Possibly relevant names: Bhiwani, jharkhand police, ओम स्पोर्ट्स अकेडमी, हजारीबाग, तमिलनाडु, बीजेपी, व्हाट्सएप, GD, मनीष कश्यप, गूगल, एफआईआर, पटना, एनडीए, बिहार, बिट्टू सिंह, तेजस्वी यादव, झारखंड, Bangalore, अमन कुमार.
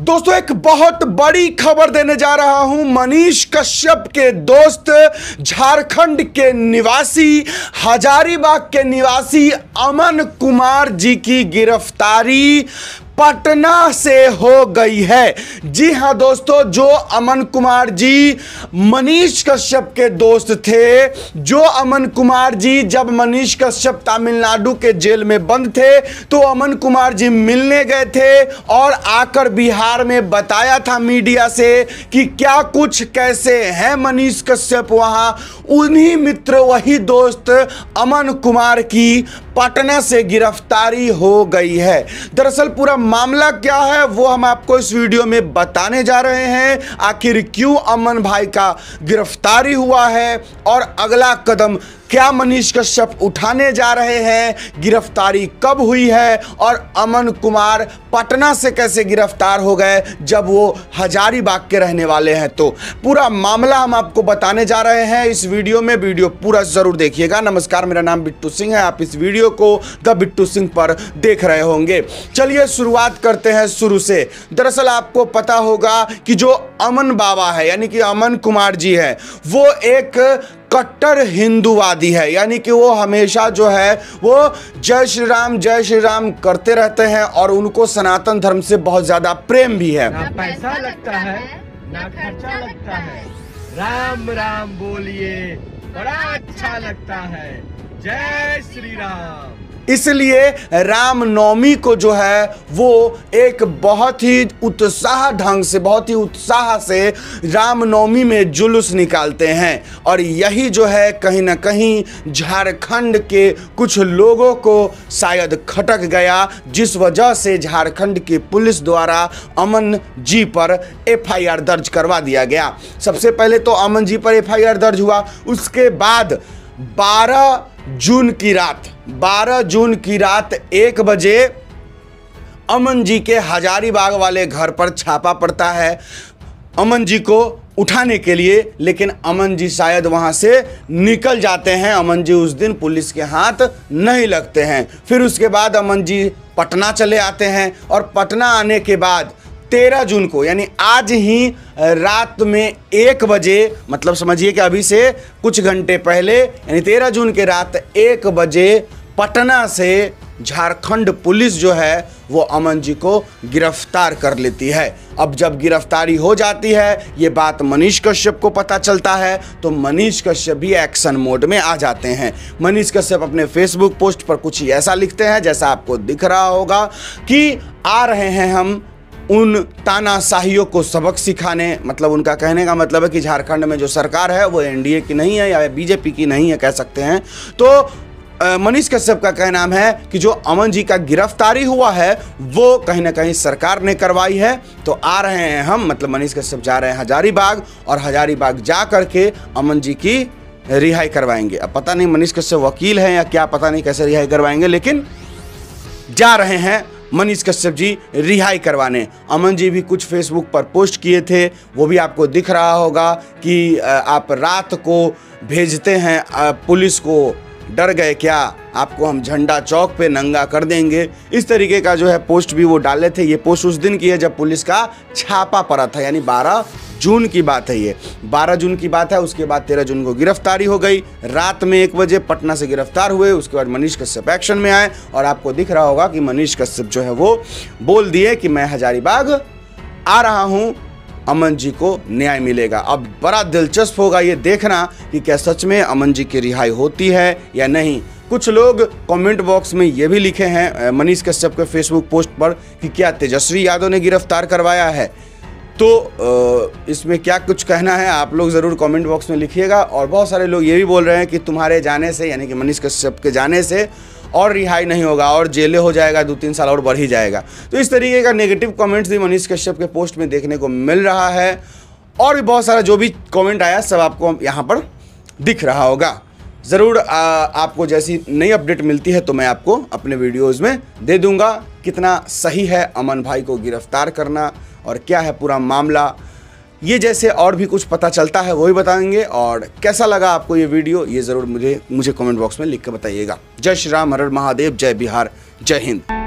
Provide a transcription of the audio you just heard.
दोस्तों एक बहुत बड़ी खबर देने जा रहा हूं। मनीष कश्यप के दोस्त, झारखंड के निवासी, हजारीबाग के निवासी अमन कुमार जी की गिरफ्तारी पटना से हो गई है। जी हां दोस्तों, जो अमन कुमार जी मनीष कश्यप के दोस्त थे, जो अमन कुमार जी जब मनीष कश्यप तमिलनाडु के जेल में बंद थे तो अमन कुमार जी मिलने गए थे और आकर बिहार में बताया था मीडिया से कि क्या कुछ कैसे हैं मनीष कश्यप वहां। उन्हीं मित्र, वही दोस्त अमन कुमार की पटना से गिरफ्तारी हो गई है। दरअसल पूरा मामला क्या है वो हम आपको इस वीडियो में बताने जा रहे हैं। आखिर क्यों अमन भाई का गिरफ्तारी हुआ है और अगला कदम क्या मनीष कश्यप उठाने जा रहे हैं, गिरफ्तारी कब हुई है और अमन कुमार पटना से कैसे गिरफ्तार हो गए जब वो हजारीबाग के रहने वाले हैं, तो पूरा मामला हम आपको बताने जा रहे हैं इस वीडियो में। वीडियो पूरा जरूर देखिएगा। नमस्कार, मेरा नाम बिट्टू सिंह है। आप इस वीडियो को द बिट्टू सिंह पर देख रहे होंगे। चलिए शुरुआत करते हैं शुरू से। दरअसल आपको पता होगा कि जो अमन बाबा है, यानी कि अमन कुमार जी है, वो एक कट्टर हिंदूवादी है, यानी कि वो हमेशा जो है वो जय श्री राम करते रहते हैं और उनको सनातन धर्म से बहुत ज्यादा प्रेम भी है। ना पैसा लगता है ना खर्चा लगता है, राम राम बोलिए बड़ा अच्छा लगता है, जय श्री राम। इसलिए रामनवमी को जो है वो एक बहुत ही उत्साह ढंग से, बहुत ही उत्साह से रामनवमी में जुलूस निकालते हैं और यही जो है कहीं ना कहीं झारखंड के कुछ लोगों को शायद खटक गया, जिस वजह से झारखंड की पुलिस द्वारा अमन जी पर एफआईआर दर्ज करवा दिया गया। सबसे पहले तो अमन जी पर एफआईआर दर्ज हुआ। उसके बाद 12 जून की रात 1 बजे अमन जी के हजारीबाग वाले घर पर छापा पड़ता है अमन जी को उठाने के लिए, लेकिन अमन जी शायद वहां से निकल जाते हैं। अमन जी उस दिन पुलिस के हाथ नहीं लगते हैं। फिर उसके बाद अमन जी पटना चले आते हैं और पटना आने के बाद 13 जून को, यानी आज ही रात में 1 बजे, मतलब समझिए कि अभी से कुछ घंटे पहले, यानी 13 जून के रात 1 बजे पटना से झारखंड पुलिस जो है वो अमन जी को गिरफ्तार कर लेती है। अब जब गिरफ्तारी हो जाती है, ये बात मनीष कश्यप को पता चलता है, तो मनीष कश्यप भी एक्शन मोड में आ जाते हैं। मनीष कश्यप अपने फेसबुक पोस्ट पर कुछ ऐसा लिखते हैं, जैसा आपको दिख रहा होगा, कि आ रहे हैं हम उन तानाशाहियों को सबक सिखाने। मतलब उनका कहने का मतलब है कि झारखंड में जो सरकार है वो एनडीए की नहीं है या बीजेपी की नहीं है, कह सकते हैं। तो मनीष कश्यप का कहना है कि जो अमन जी का गिरफ्तारी हुआ है वो कहीं ना कहीं सरकार ने करवाई है, तो आ रहे हैं हम, मतलब मनीष कश्यप जा रहे हैं हजारीबाग और हजारीबाग जा करके अमन जी की रिहाई करवाएंगे। अब पता नहीं मनीष कश्यप वकील हैं या क्या, पता नहीं कैसे रिहाई करवाएंगे, लेकिन जा रहे हैं मनीष कश्यप जी रिहाई करवाने। अमन जी भी कुछ फेसबुक पर पोस्ट किए थे, वो भी आपको दिख रहा होगा कि आप रात को भेजते हैं पुलिस को, डर गए क्या, आपको हम झंडा चौक पे नंगा कर देंगे। इस तरीके का जो है पोस्ट भी वो डाले थे। ये पोस्ट उस दिन की है जब पुलिस का छापा पड़ा था, यानी 12 जून की बात है, ये 12 जून की बात है। उसके बाद 13 जून को गिरफ्तारी हो गई, रात में 1 बजे पटना से गिरफ्तार हुए। उसके बाद मनीष कश्यप एक्शन में आए और आपको दिख रहा होगा कि मनीष कश्यप जो है वो बोल दिए कि मैं हजारीबाग आ रहा हूँ, अमन जी को न्याय मिलेगा। अब बड़ा दिलचस्प होगा ये देखना कि क्या सच में अमन जी की रिहाई होती है या नहीं। कुछ लोग कमेंट बॉक्स में ये भी लिखे हैं मनीष कश्यप के फेसबुक पोस्ट पर कि क्या तेजस्वी यादव ने गिरफ्तार करवाया है, तो इसमें क्या कुछ कहना है आप लोग ज़रूर कमेंट बॉक्स में लिखिएगा। और बहुत सारे लोग ये भी बोल रहे हैं कि तुम्हारे जाने से, यानी कि मनीष कश्यप के जाने से, और रिहाई नहीं होगा और जेलें हो जाएगा, 2-3 साल और बढ़ ही जाएगा। तो इस तरीके का नेगेटिव कमेंट्स भी मनीष कश्यप के पोस्ट में देखने को मिल रहा है और भी बहुत सारा जो भी कमेंट आया सब आपको यहाँ पर दिख रहा होगा। ज़रूर आपको जैसी नई अपडेट मिलती है तो मैं आपको अपने वीडियोज़ में दे दूँगा। कितना सही है अमन भाई को गिरफ्तार करना और क्या है पूरा मामला, ये जैसे और भी कुछ पता चलता है वही बताएंगे। और कैसा लगा आपको ये वीडियो, ये ज़रूर मुझे कमेंट बॉक्स में लिख कर बताइएगा। जय श्री राम, हर हर महादेव, जय बिहार, जय हिंद।